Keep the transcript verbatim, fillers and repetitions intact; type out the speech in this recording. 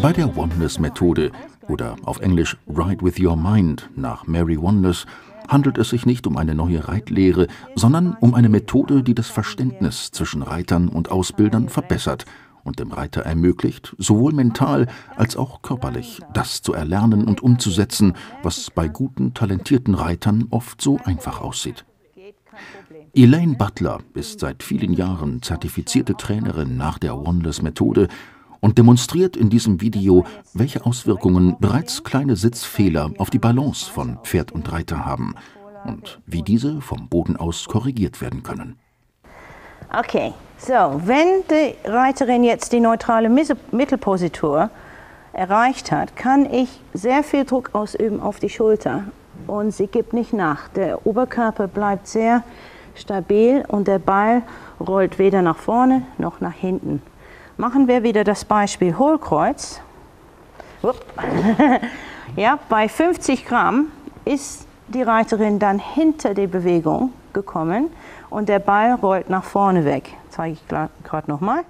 Bei der Wanless-Methode oder auf Englisch Ride With Your Mind nach Mary Wanless handelt es sich nicht um eine neue Reitlehre, sondern um eine Methode, die das Verständnis zwischen Reitern und Ausbildern verbessert und dem Reiter ermöglicht, sowohl mental als auch körperlich das zu erlernen und umzusetzen, was bei guten, talentierten Reitern oft so einfach aussieht. Elaine Butler ist seit vielen Jahren zertifizierte Trainerin nach der Wanless-Methode und demonstriert in diesem Video, welche Auswirkungen bereits kleine Sitzfehler auf die Balance von Pferd und Reiter haben und wie diese vom Boden aus korrigiert werden können. Okay, so, wenn die Reiterin jetzt die neutrale Mittelpositur erreicht hat, kann ich sehr viel Druck ausüben auf die Schulter und sie gibt nicht nach. Der Oberkörper bleibt sehr stabil und der Ball rollt weder nach vorne noch nach hinten. Machen wir wieder das Beispiel Hohlkreuz. Ja, bei fünfzig Gramm ist die Reiterin dann hinter die Bewegung gekommen und der Ball rollt nach vorne weg. Zeige ich gerade nochmal.